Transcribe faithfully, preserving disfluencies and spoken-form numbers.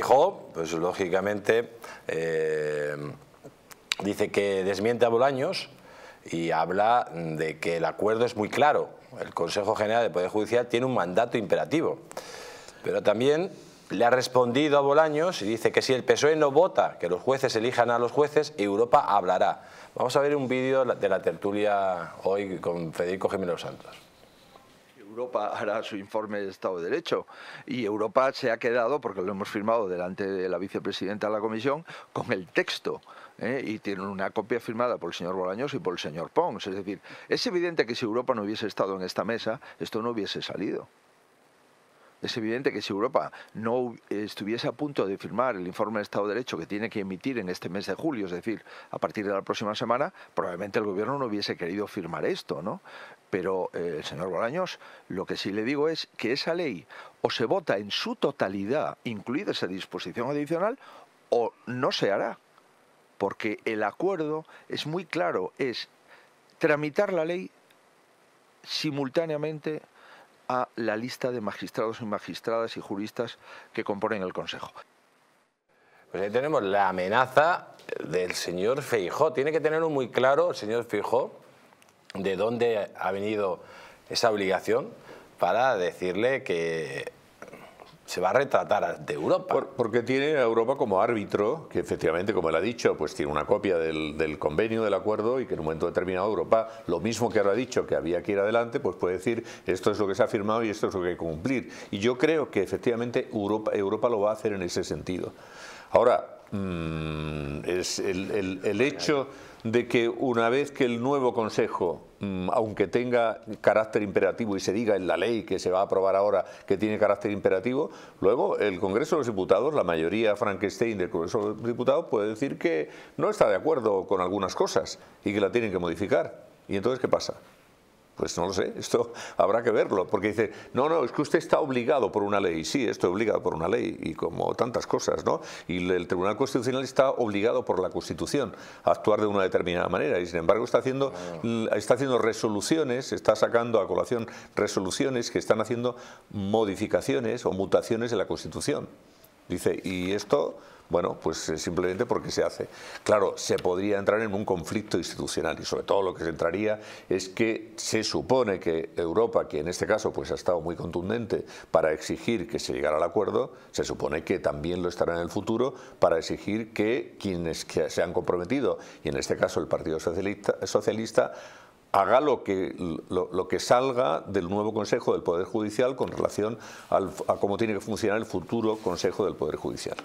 Feijóo, pues lógicamente eh, dice que desmiente a Bolaños y habla de que el acuerdo es muy claro. El Consejo General del Poder Judicial tiene un mandato imperativo. Pero también le ha respondido a Bolaños y dice que si el P S O E no vota que los jueces elijan a los jueces, Europa hablará. Vamos a ver un vídeo de la tertulia hoy con Federico Jiménez Losantos. Europa hará su informe de Estado de Derecho y Europa se ha quedado, porque lo hemos firmado delante de la vicepresidenta de la Comisión, con el texto, ¿eh? Y tienen una copia firmada por el señor Bolaños y por el señor Pons. Es decir, es evidente que si Europa no hubiese estado en esta mesa, esto no hubiese salido. Es evidente que si Europa no estuviese a punto de firmar el informe de Estado de Derecho que tiene que emitir en este mes de julio, es decir, a partir de la próxima semana, probablemente el gobierno no hubiese querido firmar esto, ¿no? Pero eh, el señor Bolaños, lo que sí le digo es que esa ley o se vota en su totalidad, incluida esa disposición adicional, o no se hará, porque el acuerdo es muy claro, es tramitar la ley simultáneamente a la lista de magistrados y magistradas y juristas que componen el Consejo. Pues ahí tenemos la amenaza del señor Feijóo. Tiene que tenerlo muy claro el señor Feijóo de dónde ha venido esa obligación para decirle que se va a retratar de Europa. Por, porque tiene a Europa como árbitro, que efectivamente, como él ha dicho, pues tiene una copia del, del convenio, del acuerdo, y que en un momento determinado Europa, lo mismo que ahora ha dicho, que había que ir adelante, pues puede decir, esto es lo que se ha firmado y esto es lo que hay que cumplir. Y yo creo que efectivamente Europa, Europa lo va a hacer en ese sentido. Ahora, mmm, es el, el, el hecho de que una vez que el nuevo Consejo, aunque tenga carácter imperativo y se diga en la ley que se va a aprobar ahora que tiene carácter imperativo, luego el Congreso de los Diputados, la mayoría Frankenstein del Congreso de los Diputados, puede decir que no está de acuerdo con algunas cosas y que la tienen que modificar. ¿Y entonces qué pasa? Pues no lo sé, esto habrá que verlo, porque dice, no, no, es que usted está obligado por una ley. Sí, estoy obligado por una ley, y como tantas cosas, ¿no? Y el Tribunal Constitucional está obligado por la Constitución a actuar de una determinada manera, y sin embargo está haciendo, está haciendo resoluciones, está sacando a colación resoluciones que están haciendo modificaciones o mutaciones en la Constitución. Dice, y esto, bueno, pues simplemente porque se hace. Claro, se podría entrar en un conflicto institucional, y sobre todo lo que se entraría es que se supone que Europa, que en este caso pues ha estado muy contundente para exigir que se llegara al acuerdo, se supone que también lo estará en el futuro para exigir que quienes que se han comprometido, y en este caso el Partido Socialista, socialista haga lo que, lo, lo que salga del nuevo Consejo del Poder Judicial con relación al, a cómo tiene que funcionar el futuro Consejo del Poder Judicial.